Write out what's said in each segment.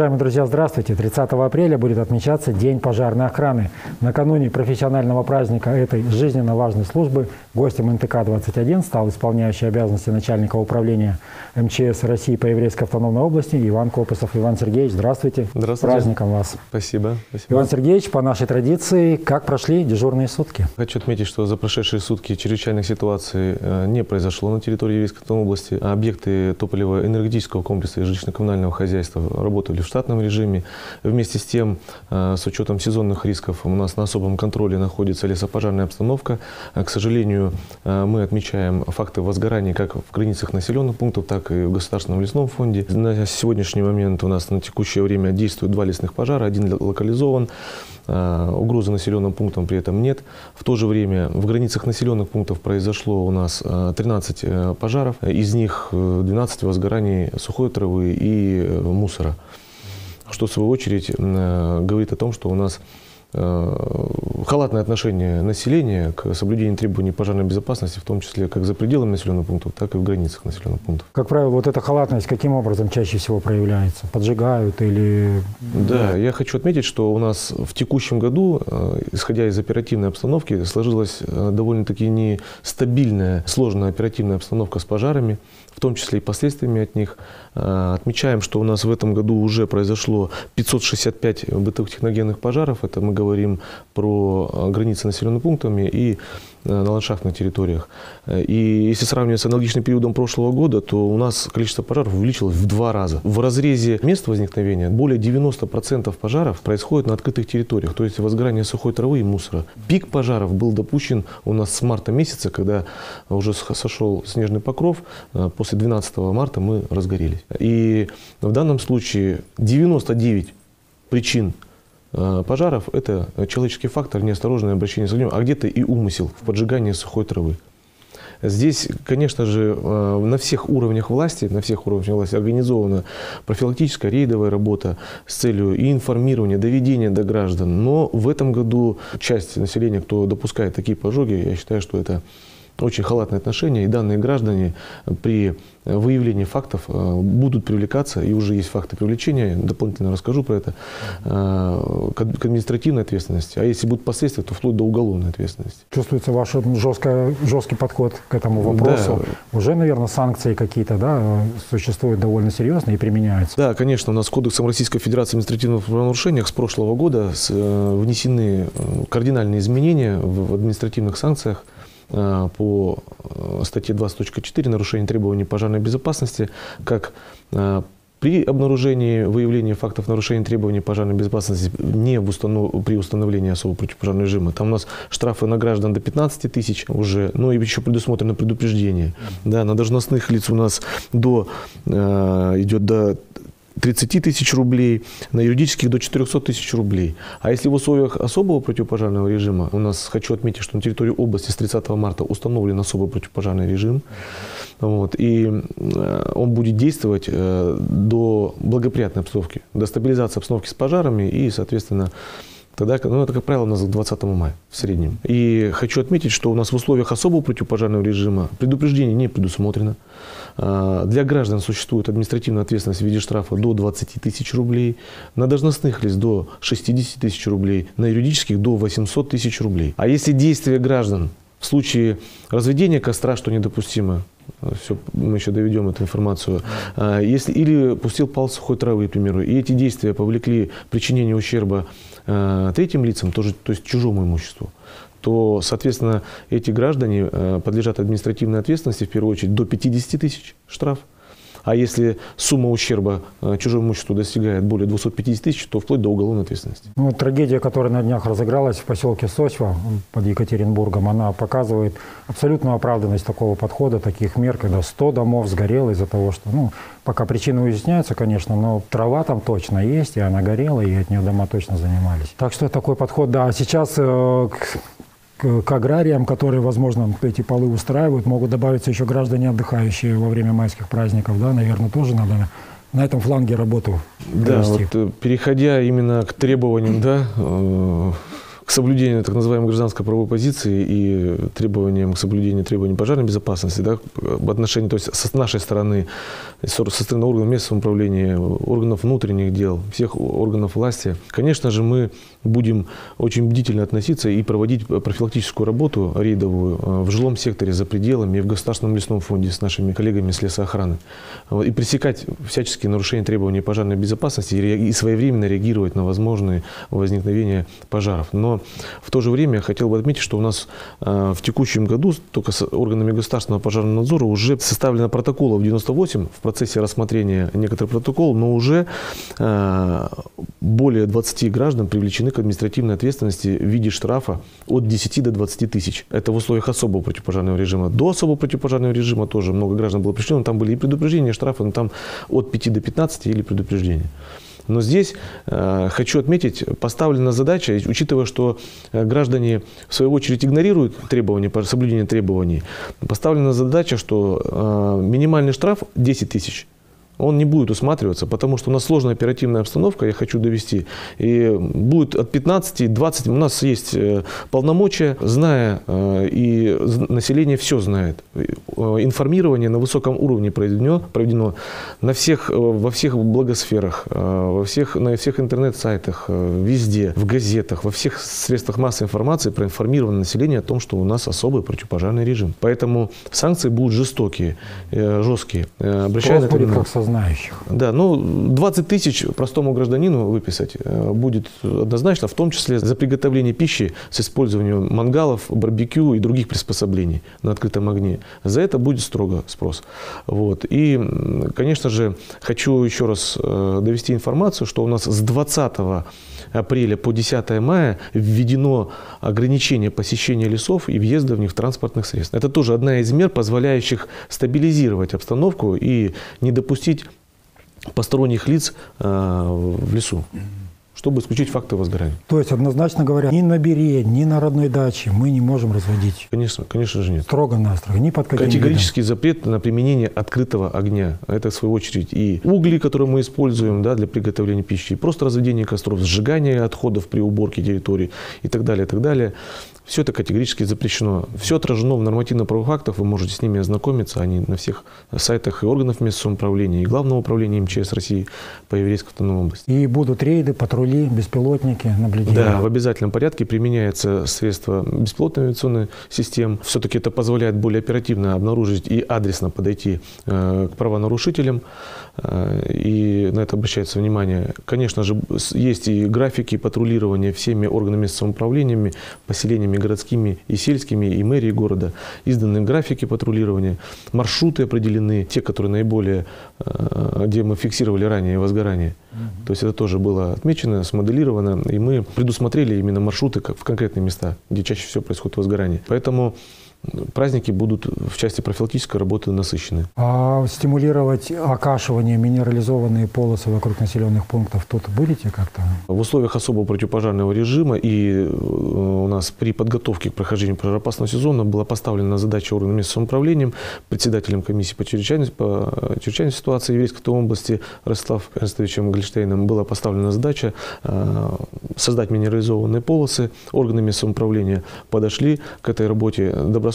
Уважаемые друзья, здравствуйте! 30 апреля будет отмечаться День пожарной охраны. Накануне профессионального праздника этой жизненно важной службы гостем НТК-21 стал исполняющий обязанности начальника управления МЧС России по Еврейской автономной области Иван Копосов. Иван Сергеевич, здравствуйте! Здравствуйте! Праздником вас! Спасибо! Спасибо. Иван Сергеевич, по нашей традиции, как прошли дежурные сутки? Хочу отметить, что за прошедшие сутки чрезвычайных ситуаций не произошло на территории Еврейской автономной области. Объекты топливо-энергетического комплекса и жилищно-коммунального хозяйства работают в штатном режиме. Вместе с тем, с учетом сезонных рисков, у нас на особом контроле находится лесопожарная обстановка. К сожалению, мы отмечаем факты возгорания как в границах населенных пунктов, так и в Государственном лесном фонде. На сегодняшний момент у нас на текущее время действуют два лесных пожара. Один локализован, угрозы населенным пунктам при этом нет. В то же время в границах населенных пунктов произошло у нас 13 пожаров. Из них 12 возгораний сухой травы и мусора, что в свою очередь говорит о том, что у нас халатное отношение населения к соблюдению требований пожарной безопасности, в том числе как за пределами населенных пунктов, так и в границах населенных пунктов. Как правило, вот эта халатность каким образом чаще всего проявляется? Поджигают или... Да, я хочу отметить, что у нас в текущем году, исходя из оперативной обстановки, сложилась довольно-таки нестабильная, сложная оперативная обстановка с пожарами, в том числе и последствиями от них. Отмечаем, что у нас в этом году уже произошло 565 бытовых техногенных пожаров. Это мы говорим про границы населенными пунктами и на ландшафтных территориях. И если сравнивать с аналогичным периодом прошлого года, то у нас количество пожаров увеличилось в 2 раза. В разрезе мест возникновения более 90% пожаров происходит на открытых территориях, то есть возгорание сухой травы и мусора. Пик пожаров был допущен у нас с марта месяца, когда уже сошел снежный покров. После 12 марта мы разгорелись. И в данном случае 99 причин пожаров – это человеческий фактор, неосторожное обращение с огнем, а где-то и умысел в поджигании сухой травы. Здесь, конечно же, на всех уровнях власти организована профилактическая рейдовая работа с целью и информирования, доведения до граждан. Но в этом году часть населения, кто допускает такие пожоги, я считаю, что это очень халатное отношение, и данные граждане при выявлении фактов будут привлекаться, и уже есть факты привлечения, дополнительно расскажу про это, к административной ответственности, а если будут последствия, то вплоть до уголовной ответственности. Чувствуется ваш жесткий подход к этому вопросу. Да. Уже, наверное, санкции какие-то, да, существуют довольно серьезные и применяются. Да, конечно, у нас Кодексом Российской Федерации административных правонарушений с прошлого года внесены кардинальные изменения в административных санкциях. По статье 20.4 «Нарушение требований пожарной безопасности», как при обнаружении, выявлении фактов нарушения требований пожарной безопасности при установлении особого противопожарного режима. Там у нас штрафы на граждан до 15 тысяч уже, ну и еще предусмотрено предупреждение. Да, на должностных лиц у нас идет до 30 тысяч рублей, на юридических до 400 тысяч рублей. А если в условиях особого противопожарного режима, у нас, хочу отметить, что на территории области с 30 марта установлен особый противопожарный режим, вот, и он будет действовать до благоприятной обстановки, до стабилизации обстановки с пожарами и, соответственно, тогда, ну, это, как правило, у нас к 20 мая в среднем. И хочу отметить, что у нас в условиях особого противопожарного режима предупреждение не предусмотрено. Для граждан существует административная ответственность в виде штрафа до 20 тысяч рублей, на должностных лиц до 60 тысяч рублей, на юридических до 800 тысяч рублей. А если действия граждан в случае разведения костра, что недопустимо, все, мы еще доведем эту информацию, если или пустил пал сухой травы, к примеру, и эти действия повлекли причинение ущерба третьим лицам, тоже, то есть чужому имуществу, то, соответственно, эти граждане подлежат административной ответственности, в первую очередь, до 50 тысяч штраф. А если сумма ущерба чужому имуществу достигает более 250 тысяч, то вплоть до уголовной ответственности. Ну, трагедия, которая на днях разыгралась в поселке Сосьва под Екатеринбургом, она показывает абсолютную оправданность такого подхода, таких мер, когда 100 домов сгорело из-за того, что, ну, пока причины уясняются, конечно, но трава там точно есть, и она горела, и от нее дома точно занимались. Так что такой подход, да, сейчас... К аграриям, которые, возможно, эти полы устраивают, могут добавиться еще граждане, отдыхающие во время майских праздников. Да, наверное, тоже надо на этом фланге работу вести. Да, вот, переходя именно к требованиям, да, к к соблюдению так называемой гражданской правовой позиции и требованиям, к соблюдению требований пожарной безопасности, да, в отношении, то есть с нашей стороны, со стороны органов местного управления, органов внутренних дел, всех органов власти, конечно же, мы будем очень бдительно относиться и проводить профилактическую работу рейдовую в жилом секторе, за пределами, и в Государственном лесном фонде с нашими коллегами с лесоохраны. И пресекать всяческие нарушения требований пожарной безопасности и своевременно реагировать на возможные возникновения пожаров. Но в то же время я хотел бы отметить, что у нас в текущем году только с органами государственного пожарного надзора уже составлено протоколов 98, в процессе рассмотрения некоторых протоколов, но уже более 20 граждан привлечены к административной ответственности в виде штрафа от 10 до 20 тысяч. Это в условиях особого противопожарного режима. До особого противопожарного режима тоже много граждан было пришлено, там были и предупреждения, и штрафы, но там от 5 до 15 или предупреждения. Но здесь, хочу отметить, поставлена задача, учитывая, что граждане в свою очередь игнорируют требования, соблюдение требований, поставлена задача, что минимальный штраф 10 тысяч. Он не будет усматриваться, потому что у нас сложная оперативная обстановка, я хочу довести. И будет от 15–20, у нас есть полномочия, зная, и население все знает. Информирование на высоком уровне проведено на всех, во всех блогосферах, на всех интернет-сайтах, везде, в газетах, во всех средствах массовой информации проинформировано население о том, что у нас особый противопожарный режим. Поэтому санкции будут жестокие, жесткие. Обращаю на это внимание. Знающих. Да, ну 20 тысяч простому гражданину выписать будет однозначно, в том числе за приготовление пищи с использованием мангалов, барбекю и других приспособлений на открытом огне. За это будет строго спрос. Вот. И, конечно же, хочу еще раз довести информацию, что у нас с 20 апреля по 10 мая введено ограничение посещения лесов и въезда в них транспортных средств. Это тоже одна из мер, позволяющих стабилизировать обстановку и не допустить посторонних лиц в лесу, чтобы исключить факты возгорания. То есть, однозначно говоря, ни на Бере, ни на родной даче мы не можем разводить. Конечно, конечно же нет. Строго-настрого, ни под каким категорический видом. Запрет на применение открытого огня. Это, в свою очередь, и угли, которые мы используем, да, для приготовления пищи, и просто разведение костров, сжигание отходов при уборке территории и так далее, и так далее. Все это категорически запрещено. Все отражено в нормативно-правовых актах, вы можете с ними ознакомиться, они на всех сайтах и органов местного управления, и Главного управления МЧС России по Еврейской автономной области. И будут рейды, патрули, беспилотники, наблюдения? Да, в обязательном порядке применяется средства беспилотной авиационной системы. Все-таки это позволяет более оперативно обнаружить и адресно подойти к правонарушителям, и на это обращается внимание. Конечно же, есть и графики патрулирования всеми органами местного управления, поселениями городскими и сельскими, и мэрии города. Изданы графики патрулирования, маршруты определены, те, которые наиболее, где мы фиксировали ранее возгорание. То есть это тоже было отмечено, смоделировано, и мы предусмотрели именно маршруты в конкретные места, где чаще всего происходит возгорание. Поэтому праздники будут в части профилактической работы насыщены. А стимулировать окашивание минерализованные полосы вокруг населенных пунктов тут будете как-то? В условиях особого противопожарного режима и у нас при подготовке к прохождению пожароопасного сезона была поставлена задача органам местного управления, председателем комиссии по чрезвычайной ситуации Еврейской области Ростислав Константиновичем Гольштейном была поставлена задача создать минерализованные полосы. Органы местного управления подошли к этой работе добросовестно.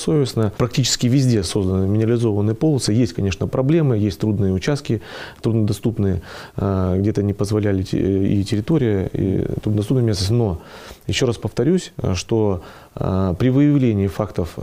Практически везде созданы минерализованные полосы. Есть, конечно, проблемы, есть трудные участки, труднодоступные, где-то не позволяли и территория, и труднодоступные места. Но еще раз повторюсь, что при выявлении фактов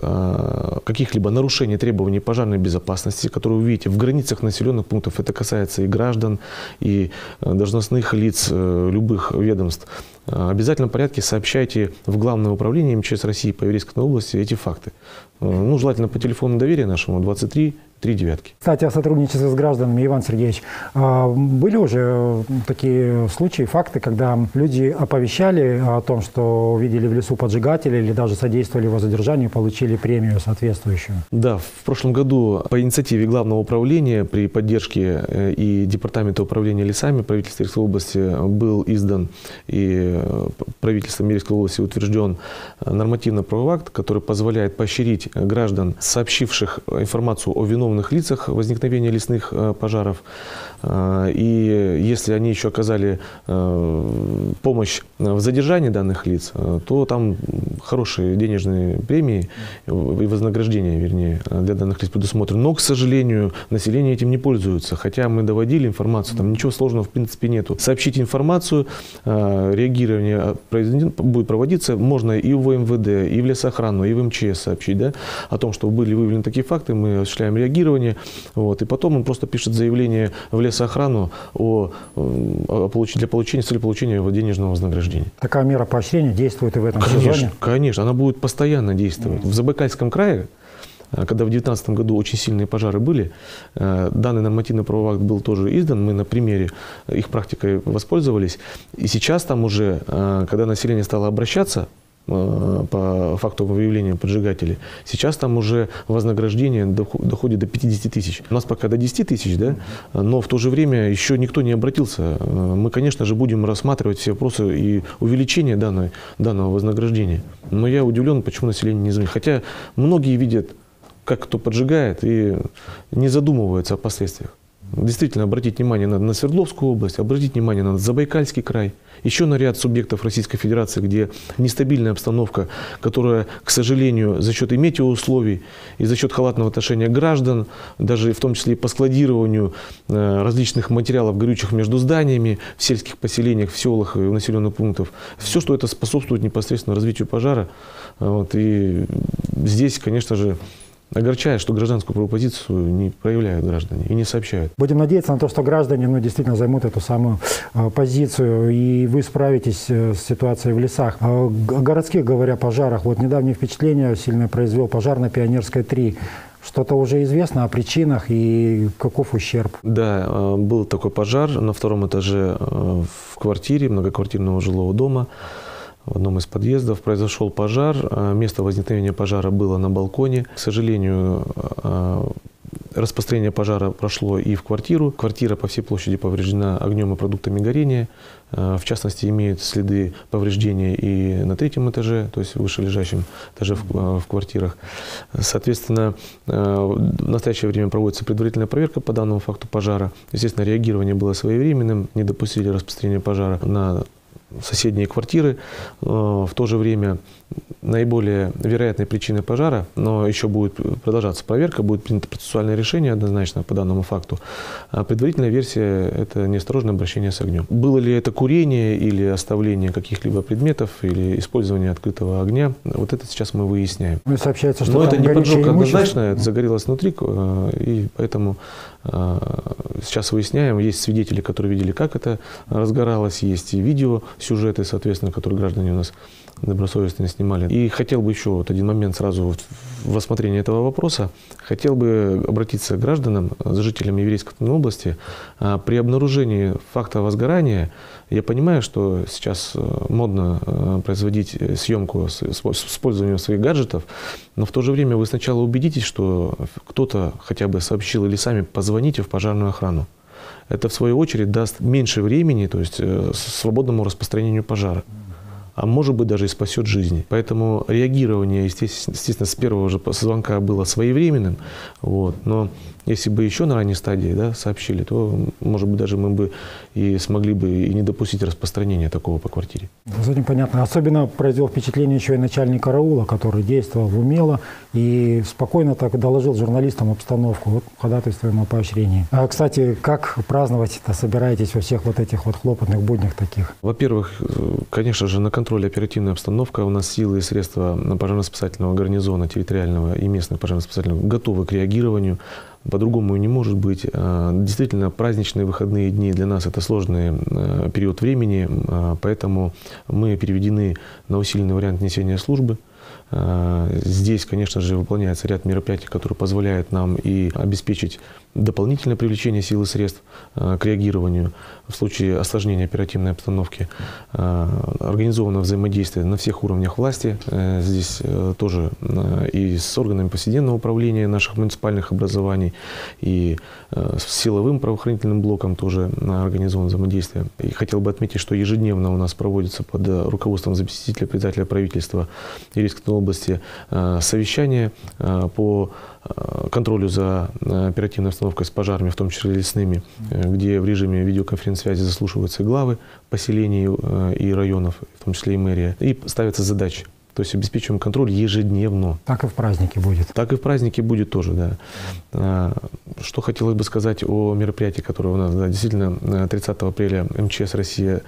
каких-либо нарушений требований пожарной безопасности, которые вы видите в границах населенных пунктов, это касается и граждан, и должностных лиц любых ведомств, в обязательном порядке сообщайте в Главное управление МЧС России по Еврейской области эти факты. Ну, желательно по телефону доверия нашему 23 39. Кстати, о сотрудничестве с гражданами, Иван Сергеевич, были уже такие случаи, факты, когда люди оповещали о том, что увидели в лесу поджигателя или даже содействовали его задержанию, получили премию соответствующую? Да, в прошлом году по инициативе Главного управления при поддержке и Департамента управления лесами правительства Еврейской области был издан и правительством Еврейской области утвержден нормативно-правовой акт, который позволяет поощрить граждан, сообщивших информацию о виновности виновных лицах возникновения лесных пожаров. И если они еще оказали помощь в задержании данных лиц, то там хорошие денежные премии и вознаграждения, вернее, для данных лиц предусмотрены. Но, к сожалению, население этим не пользуется. Хотя мы доводили информацию, там ничего сложного в принципе нету. Сообщить информацию, реагирование будет проводиться, можно и в МВД, и в лесоохрану, и в МЧС сообщить, да, о том, что были выявлены такие факты, мы осуществляем реагирование. Вот, и потом он просто пишет заявление в лесоохрану для получения денежного вознаграждения. Такая мера поощрения действует и в этом сезоне? Конечно, она будет постоянно действовать. В Забайкальском крае, когда в 2019 году очень сильные пожары были, данный нормативно-правовой акт был тоже издан, мы на примере их практикой воспользовались. И сейчас там уже, когда население стало обращаться по факту выявления поджигателей, сейчас там уже вознаграждение доходит до 50 тысяч. У нас пока до 10 тысяч, да? Но в то же время еще никто не обратился. Мы, конечно же, будем рассматривать все вопросы и увеличение данного вознаграждения. Но я удивлен, почему население не звонит. Хотя многие видят, как кто поджигает, и не задумывается о последствиях. Действительно, обратить внимание надо на Свердловскую область, обратить внимание надо на Забайкальский край, еще на ряд субъектов Российской Федерации, где нестабильная обстановка, которая, к сожалению, за счет и метеоусловий, и за счет халатного отношения граждан, даже в том числе и по складированию различных материалов горючих между зданиями, в сельских поселениях, в селах и в населенных пунктах, все, что это способствует непосредственно развитию пожара. Вот, и здесь, конечно же, огорчает, что гражданскую правопозицию не проявляют граждане и не сообщают. Будем надеяться на то, что граждане действительно займут эту самую позицию, и вы справитесь с ситуацией в лесах. О городских, говоря, пожарах, вот недавнее впечатление сильно произвел пожар на Пионерской 3. Что-то уже известно о причинах и каков ущерб? Да, был такой пожар на втором этаже в квартире многоквартирного жилого дома. В одном из подъездов произошел пожар. Место возникновения пожара было на балконе. К сожалению, распространение пожара прошло и в квартиру. Квартира по всей площади повреждена огнем и продуктами горения. В частности, имеют следы повреждения и на третьем этаже, то есть вышележащем этаже в квартирах. Соответственно, в настоящее время проводится предварительная проверка по данному факту пожара. Естественно, реагирование было своевременным, не допустили распространения пожара на соседние квартиры. В то же время наиболее вероятной причиной пожара, но еще будет продолжаться проверка, будет принято процессуальное решение однозначно по данному факту. А предварительная версия – это неосторожное обращение с огнем. Было ли это курение или оставление каких-либо предметов, или использование открытого огня, вот это сейчас мы выясняем. Но сообщается, что это не поджог однозначно, это загорелось внутри, и поэтому сейчас выясняем. Есть свидетели, которые видели, как это разгоралось, есть и видео, сюжеты, соответственно, которые граждане у нас добросовестно снимали. И хотел бы еще вот один момент сразу в рассмотрении этого вопроса. Хотел бы обратиться к гражданам, жителям Еврейской Автономной области. При обнаружении факта возгорания, я понимаю, что сейчас модно производить съемку с использованием своих гаджетов, но в то же время вы сначала убедитесь, что кто-то хотя бы сообщил, или сами позвоните в пожарную охрану. Это, в свою очередь, даст меньше времени, то есть свободному распространению пожара. А может быть, даже и спасет жизни. Поэтому реагирование, естественно, с первого же звонка было своевременным. Вот. Но если бы еще на ранней стадии, да, сообщили, то, может быть, даже мы бы и смогли бы и не допустить распространения такого по квартире. С этим понятно. Особенно произвело впечатление еще и начальник караула, который действовал умело и спокойно так доложил журналистам обстановку. Вот ходатайствуем о поощрении. А, кстати, как праздновать-то собираетесь во всех вот этих вот хлопотных буднях таких? Во-первых, конечно же, на контроле оперативная обстановка. У нас силы и средства пожарно-спасательного гарнизона территориального и местных пожарно-спасательных готовы к реагированию. По-другому не может быть. Действительно, праздничные выходные дни для нас – это сложный период времени, поэтому мы переведены на усиленный вариант несения службы. Здесь, конечно же, выполняется ряд мероприятий, которые позволяют нам и обеспечить дополнительное привлечение сил и средств к реагированию в случае осложнения оперативной обстановки. Организовано взаимодействие на всех уровнях власти. Здесь тоже и с органами повседневного управления наших муниципальных образований, и с силовым правоохранительным блоком тоже организовано взаимодействие. И хотел бы отметить, что ежедневно у нас проводится под руководством заместителя председателя правительства Еврейской Автономной области совещание по контролю за оперативной обстановкой с пожарами, в том числе лесными, где в режиме видеоконференц-связи заслушиваются главы поселений и районов, в том числе и мэрия, и ставятся задачи. То есть обеспечиваем контроль ежедневно. Так и в празднике будет. Так и в празднике будет тоже, да. Что хотелось бы сказать о мероприятии, которое у нас, да, действительно 30 апреля МЧС России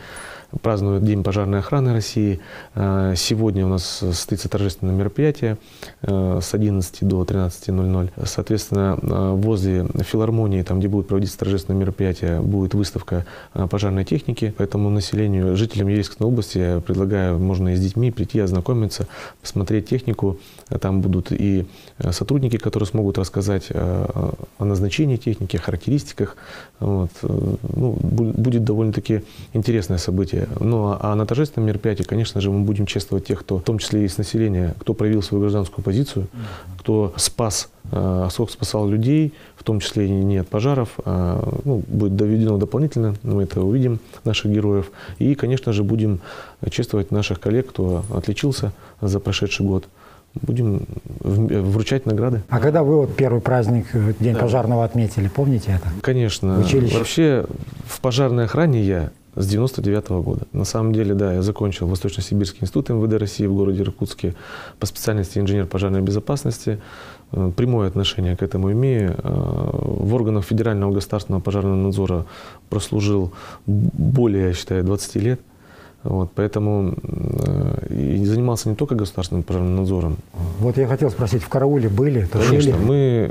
празднует День пожарной охраны России. Сегодня у нас состоится торжественное мероприятие с 11 до 13:00. Соответственно, возле филармонии, там, где будет проводиться торжественное мероприятие, будет выставка пожарной техники. Поэтому населению, жителям Еврейской области, я предлагаю, можно и с детьми прийти, ознакомиться, посмотреть технику. Там будут и сотрудники, которые смогут рассказать о назначении техники, о характеристиках. Вот. Ну, будет довольно-таки интересное событие. Ну, а на торжественном мероприятии, конечно же, мы будем чествовать тех, кто, в том числе и из населения, кто проявил свою гражданскую позицию, кто спасал людей, в том числе и не от пожаров. Ну, будет доведено дополнительно, мы это увидим, наших героев. И, конечно же, будем чествовать наших коллег, кто отличился за прошедший год. Будем вручать награды. А когда вы вот первый праздник, День пожарного, отметили, помните это? Конечно. Училище. Вообще в пожарной охране я с 1999-го года. На самом деле, да, я закончил Восточно-Сибирский институт МВД России в городе Иркутске по специальности инженер пожарной безопасности. Прямое отношение к этому имею. В органах Федерального государственного пожарного надзора прослужил более, я считаю, 20 лет. Вот, поэтому и занимался не только государственным пожарным надзором. Вот я хотел спросить, в карауле были? Конечно. Мы,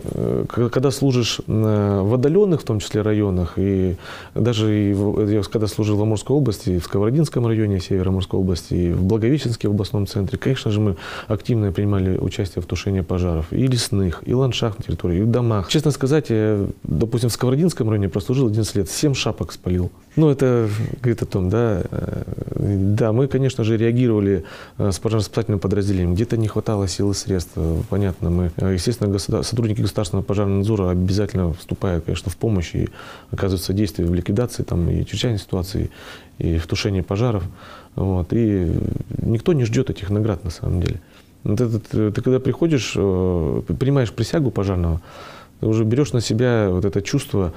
когда служишь в отдаленных, в том числе, районах, и даже я когда служил в Амурской области, и в Сковородинском районе, Северо-Амурской области, и в Благовещенске, в областном центре, конечно же, мы активно принимали участие в тушении пожаров. И лесных, и ландшафтных территорий, и в домах. Честно сказать, я, допустим, в Сковородинском районе прослужил 11 лет, 7 шапок спалил. Ну, это говорит о том, да. Да, мы, конечно же, реагировали с пожарно-спасательным подразделением. Где-то не хватало сил и средств, понятно. Мы, естественно, сотрудники государственного пожарного надзора обязательно вступают, конечно, в помощь и оказывают содействие в ликвидации там, и чрезвычайной ситуации, и в тушении пожаров. Вот. И никто не ждет этих наград, на самом деле. Ты когда приходишь, принимаешь присягу пожарного, ты уже берешь на себя вот это чувство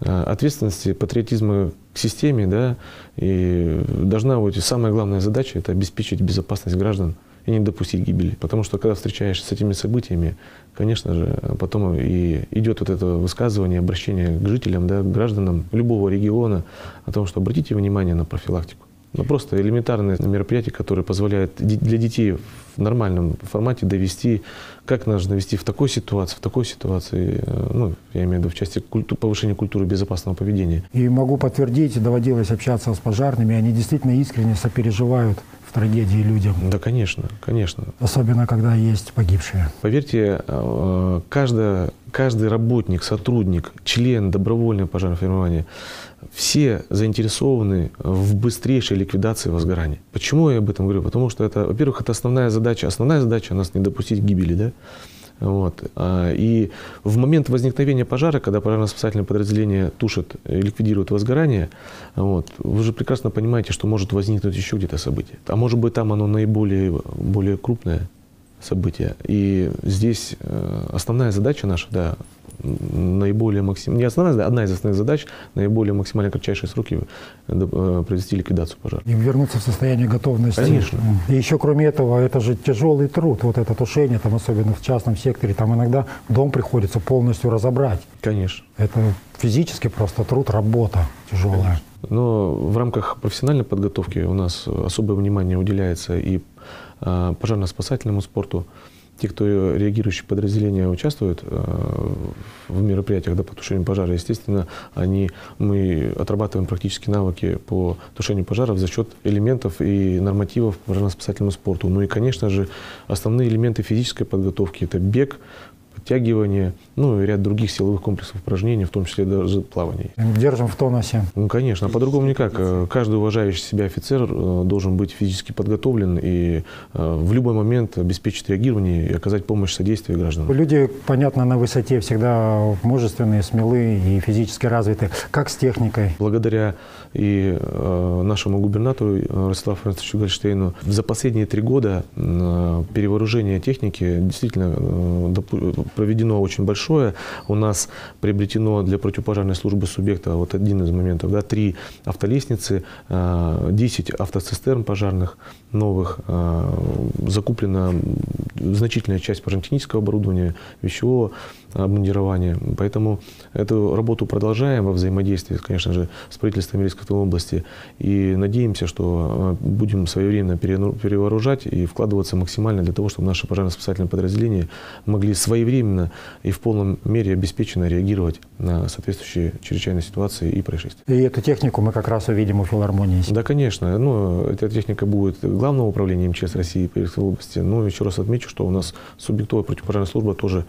ответственности, патриотизма к системе, да, и должна быть самая главная задача – это обеспечить безопасность граждан и не допустить гибели. Потому что, когда встречаешься с этими событиями, конечно же, потом и идет вот это высказывание, обращение к жителям, да, к гражданам любого региона о том, что обратите внимание на профилактику. Ну, просто элементарное мероприятие, которое позволяет для детей в нормальном формате довести, как нас довести в такой ситуации, ну, я имею в виду в части повышения культуры безопасного поведения. И могу подтвердить, доводилось общаться с пожарными, они действительно искренне сопереживают в трагедии людям. Да, конечно, конечно. Особенно, когда есть погибшие. Поверьте, каждый работник, сотрудник, член добровольного пожарного формирования, все заинтересованы в быстрейшей ликвидации возгорания. Почему я об этом говорю? Потому что это, во-первых, это основная задача. Основная задача — нас не допустить к гибели, да? Вот. И в момент возникновения пожара, когда пожарно-спасательное подразделение тушит и ликвидирует возгорание, вот, вы же прекрасно понимаете, что может возникнуть еще где-то событие. А может быть, там оно более крупное событие. И здесь основная задача наша, да, одна из основных задач — наиболее максимально кратчайшие сроки провести ликвидацию пожара. И вернуться в состояние готовности. Конечно. И еще, кроме этого, это же тяжелый труд, вот это тушение, там, особенно в частном секторе, там иногда дом приходится полностью разобрать. Конечно. Это физически просто труд, работа тяжелая. Конечно. Но в рамках профессиональной подготовки у нас особое внимание уделяется и пожарно-спасательному спорту. Те, кто реагирующие подразделения участвуют в мероприятиях по тушению пожара, естественно, мы отрабатываем практически навыки по тушению пожаров за счет элементов и нормативов по пожарно-спасательному спорту. Ну и, конечно же, основные элементы физической подготовки – это бег, подтягивания, ну и ряд других силовых комплексов упражнений, в том числе даже плаваний. Держим в тонусе. Ну, конечно, а по-другому никак. Каждый уважающий себя офицер должен быть физически подготовлен и в любой момент обеспечить реагирование и оказать помощь, содействие гражданам. Люди, понятно, на высоте всегда мужественные, смелые и физически развитые. Как с техникой? Благодаря и нашему губернатору Ростиславу Францовичу Гольштейну за последние 3 года перевооружение техники действительно проведено очень большое. У нас приобретено для противопожарной службы субъекта, вот один из моментов, да, 3 автолестницы, 10 автоцистерн пожарных новых, закуплена значительная часть пожарно-технического оборудования, вещевого обмундирования. Поэтому эту работу продолжаем во взаимодействии, конечно же, с правительством Еврейской Автономной области. И надеемся, что будем своевременно перевооружать и вкладываться максимально для того, чтобы наши пожарно-спасательные подразделения могли своевременно и в полном мере обеспеченно реагировать на соответствующие чрезвычайные ситуации и происшествия. И эту технику мы как раз увидим у филармонии. Да, конечно. Ну, эта техника будет Главного управления МЧС России по Еврейской области. Но еще раз отмечу, что у нас субъектовая противопожарная служба тоже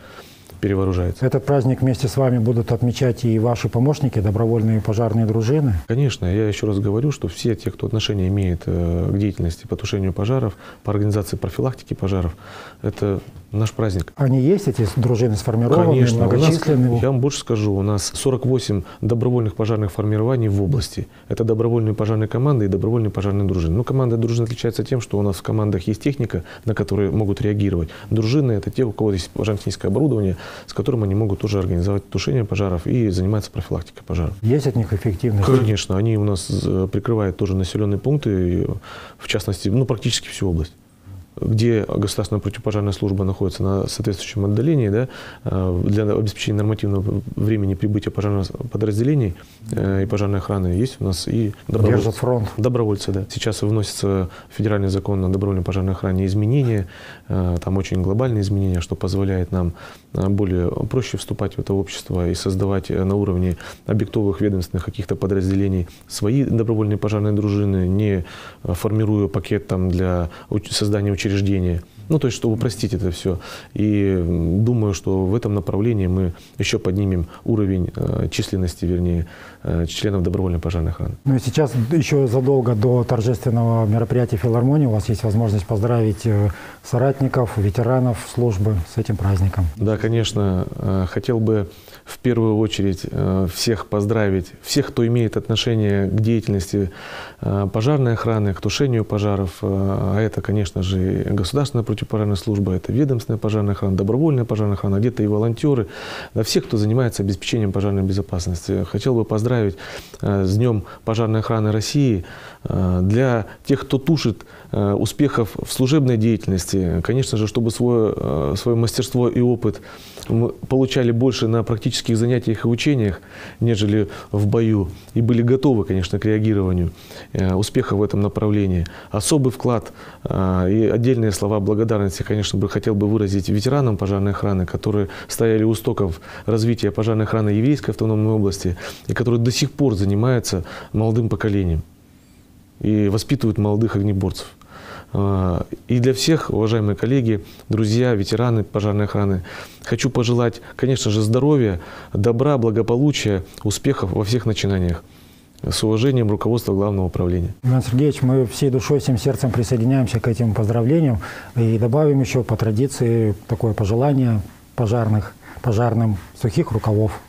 перевооружается. Этот праздник вместе с вами будут отмечать и ваши помощники, добровольные пожарные дружины? Конечно. Я еще раз говорю, что все те, кто отношение имеет к деятельности по тушению пожаров, по организации профилактики пожаров, это наш праздник. Они есть, эти дружины сформированы? Конечно. Многочисленные? Я вам больше скажу, у нас 48 добровольных пожарных формирований в области. Это добровольные пожарные команды и добровольные пожарные дружины. Но команда дружин отличается тем, что у нас в командах есть техника, на которую могут реагировать. Дружины – это те, у кого есть пожарно-техническое оборудование, с которым они могут тоже организовать тушение пожаров и заниматься профилактикой пожаров. Есть от них эффективность? Конечно. Они у нас прикрывают тоже населенные пункты, в частности, ну, практически всю область, где государственная противопожарная служба находится на соответствующем отдалении, да, для обеспечения нормативного времени прибытия пожарных подразделений и пожарной охраны. Есть у нас и добровольцы. Держит фронт. Добровольцы, да. Сейчас вносится в федеральный закон о добровольной пожарной охране изменения, там очень глобальные изменения, что позволяет нам более проще вступать в это общество и создавать на уровне объектовых ведомственных каких-то подразделений свои добровольные пожарные дружины, не формируя пакет там для создания участия учреждения. Ну, то есть, чтобы упростить это все. И думаю, что в этом направлении мы еще поднимем уровень численности, вернее, членов добровольной пожарной охраны. Ну и сейчас, еще задолго до торжественного мероприятия филармонии, у вас есть возможность поздравить соратников, ветеранов службы с этим праздником. Да, конечно. Хотел бы в первую очередь всех поздравить, всех, кто имеет отношение к деятельности пожарной охраны, к тушению пожаров. А это, конечно же, государственная противопожарная служба, это ведомственная пожарная охрана, добровольная пожарная охрана, где-то и волонтеры, да, все, кто занимается обеспечением пожарной безопасности. Хотел бы поздравить с Днем пожарной охраны России. Для тех, кто тушит, успехов в служебной деятельности. Конечно же, чтобы свое мастерство и опыт мы получали больше на практических занятиях и учениях, нежели в бою. И были готовы, конечно, к реагированию, успеха в этом направлении. Особый вклад и отдельные слова благодарности, конечно, хотел бы выразить ветеранам пожарной охраны, которые стояли у стоков развития пожарной охраны Еврейской автономной области и которые до сих пор занимаются молодым поколением и воспитывают молодых огнеборцев. И для всех, уважаемые коллеги, друзья, ветераны пожарной охраны, хочу пожелать, конечно же, здоровья, добра, благополучия, успехов во всех начинаниях. С уважением, руководство Главного управления. Иван Сергеевич, мы всей душой, всем сердцем присоединяемся к этим поздравлениям и добавим еще по традиции такое пожелание пожарным сухих рукавов.